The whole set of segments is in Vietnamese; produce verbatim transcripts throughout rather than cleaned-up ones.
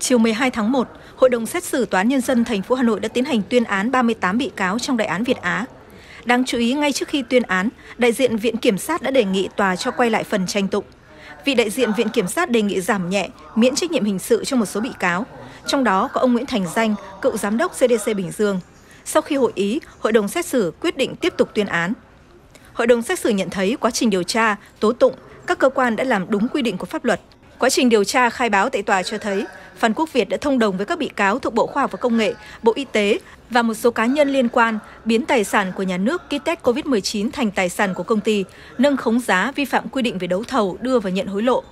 Chiều mười hai tháng một, Hội đồng xét xử Tòa án Nhân dân thành phố Hà Nội đã tiến hành tuyên án ba mươi tám bị cáo trong đại án Việt Á. Đáng chú ý, ngay trước khi tuyên án, đại diện Viện Kiểm sát đã đề nghị tòa cho quay lại phần tranh tụng. Vị đại diện Viện Kiểm sát đề nghị giảm nhẹ, miễn trách nhiệm hình sự cho một số bị cáo, trong đó có ông Nguyễn Thành Danh, cựu giám đốc xê đê xê Bình Dương. Sau khi hội ý, Hội đồng xét xử quyết định tiếp tục tuyên án. Hội đồng xét xử nhận thấy quá trình điều tra, tố tụng, các cơ quan đã làm đúng quy định của pháp luật. Quá trình điều tra khai báo tại tòa cho thấy, Phan Quốc Việt đã thông đồng với các bị cáo thuộc Bộ Khoa học và Công nghệ, Bộ Y tế và một số cá nhân liên quan biến tài sản của nhà nước ký test Covid mười chín thành tài sản của công ty, nâng khống giá, vi phạm quy định về đấu thầu, đưa và nhận hối lộ.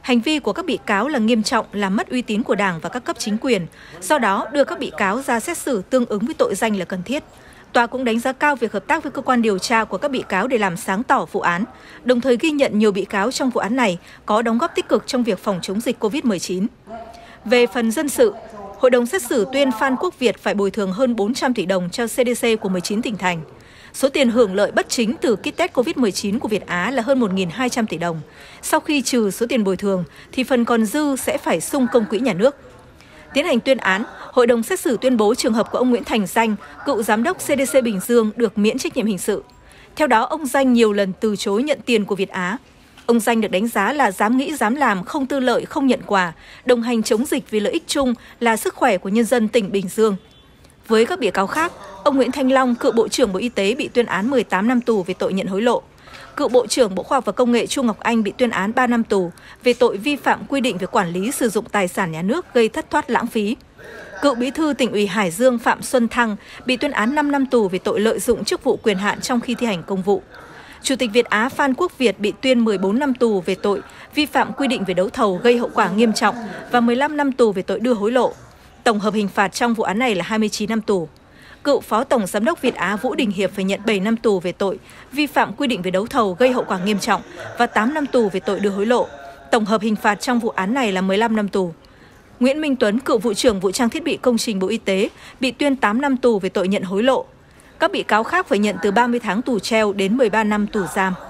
Hành vi của các bị cáo là nghiêm trọng, làm mất uy tín của Đảng và các cấp chính quyền, do đó đưa các bị cáo ra xét xử tương ứng với tội danh là cần thiết. Tòa cũng đánh giá cao việc hợp tác với cơ quan điều tra của các bị cáo để làm sáng tỏ vụ án, đồng thời ghi nhận nhiều bị cáo trong vụ án này có đóng góp tích cực trong việc phòng chống dịch Covid mười chín. Về phần dân sự, Hội đồng xét xử tuyên Phan Quốc Việt phải bồi thường hơn bốn trăm tỷ đồng cho xê đê xê của mười chín tỉnh thành. Số tiền hưởng lợi bất chính từ kit test Covid mười chín của Việt Á là hơn một nghìn hai trăm tỷ đồng. Sau khi trừ số tiền bồi thường, thì phần còn dư sẽ phải sung công quỹ nhà nước. Tiến hành tuyên án, Hội đồng xét xử tuyên bố trường hợp của ông Nguyễn Thành Danh, cựu giám đốc xê đê xê Bình Dương, được miễn trách nhiệm hình sự. Theo đó, ông Danh nhiều lần từ chối nhận tiền của Việt Á. Ông Danh được đánh giá là dám nghĩ, dám làm, không tư lợi, không nhận quà, đồng hành chống dịch vì lợi ích chung là sức khỏe của nhân dân tỉnh Bình Dương. Với các bị cáo khác, ông Nguyễn Thanh Long, cựu Bộ trưởng Bộ Y tế bị tuyên án mười tám năm tù về tội nhận hối lộ. Cựu Bộ trưởng Bộ Khoa học và Công nghệ Chu Ngọc Anh bị tuyên án ba năm tù về tội vi phạm quy định về quản lý sử dụng tài sản nhà nước gây thất thoát lãng phí. Cựu Bí thư Tỉnh ủy Hải Dương Phạm Xuân Thăng bị tuyên án năm năm tù về tội lợi dụng chức vụ quyền hạn trong khi thi hành công vụ. Chủ tịch Việt Á Phan Quốc Việt bị tuyên mười bốn năm tù về tội vi phạm quy định về đấu thầu gây hậu quả nghiêm trọng và mười lăm năm tù về tội đưa hối lộ. Tổng hợp hình phạt trong vụ án này là hai mươi chín năm tù. Cựu Phó Tổng Giám đốc Việt Á Vũ Đình Hiệp phải nhận bảy năm tù về tội vi phạm quy định về đấu thầu gây hậu quả nghiêm trọng và tám năm tù về tội đưa hối lộ. Tổng hợp hình phạt trong vụ án này là mười lăm năm tù. Nguyễn Minh Tuấn, cựu Vụ trưởng Vụ Trang thiết bị Công trình Bộ Y tế, bị tuyên tám năm tù về tội nhận hối lộ. Các bị cáo khác phải nhận từ ba mươi tháng tù treo đến mười ba năm tù giam.